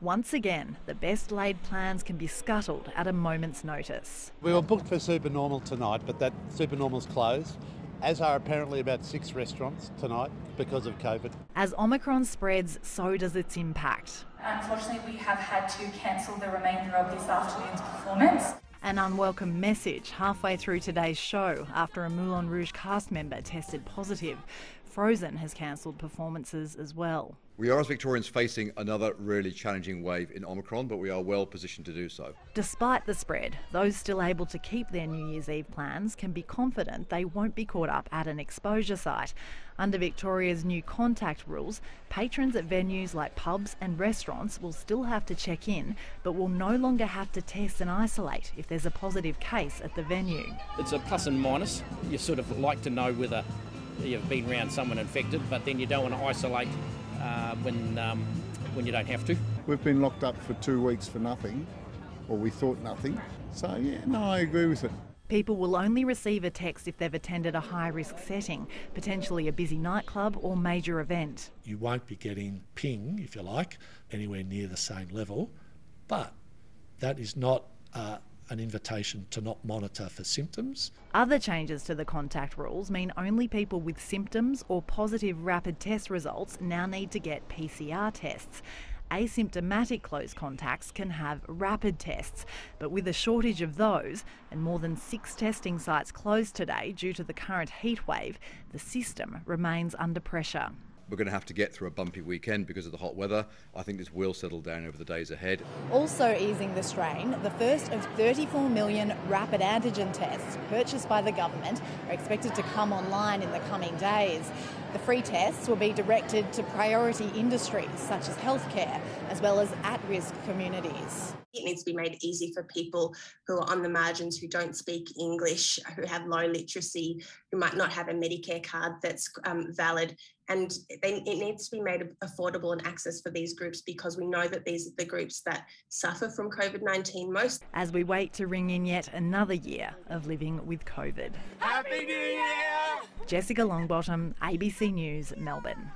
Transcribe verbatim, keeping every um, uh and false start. Once again, the best laid plans can be scuttled at a moment's notice. We were booked for Supernormal tonight, but that Supernormal's closed, as are apparently about six restaurants tonight because of COVID. As Omicron spreads, so does its impact. Unfortunately, we have had to cancel the remainder of this afternoon's performance. An unwelcome message halfway through today's show after a Moulin Rouge cast member tested positive. Frozen has cancelled performances as well. We are, as Victorians, facing another really challenging wave in Omicron, but we are well positioned to do so. Despite the spread, those still able to keep their New Year's Eve plans can be confident they won't be caught up at an exposure site. Under Victoria's new contact rules, patrons at venues like pubs and restaurants will still have to check in, but will no longer have to test and isolate if there's a positive case at the venue. It's a plus and minus. You sort of like to know whether you've been around someone infected, but then you don't want to isolate uh, when, um, when you don't have to. We've been locked up for two weeks for nothing, or we thought nothing, so yeah, no, I agree with it. People will only receive a text if they've attended a high-risk setting, potentially a busy nightclub or major event. You won't be getting ping, if you like, anywhere near the same level, but that is not uh, an invitation to not monitor for symptoms. Other changes to the contact rules mean only people with symptoms or positive rapid test results now need to get P C R tests. Asymptomatic close contacts can have rapid tests, but with a shortage of those and more than six testing sites closed today due to the current heatwave, the system remains under pressure. We're going to have to get through a bumpy weekend because of the hot weather. I think this will settle down over the days ahead. Also easing the strain, the first of thirty-four million rapid antigen tests purchased by the government are expected to come online in the coming days. The free tests will be directed to priority industries such as healthcare, as well as at-risk communities. It needs to be made easy for people who are on the margins, who don't speak English, who have low literacy, who might not have a Medicare card that's um, valid. And it needs to be made affordable and access for these groups, because we know that these are the groups that suffer from COVID nineteen most. As we wait to ring in yet another year of living with COVID. Happy New Year! Jessica Longbottom, A B C News, Melbourne.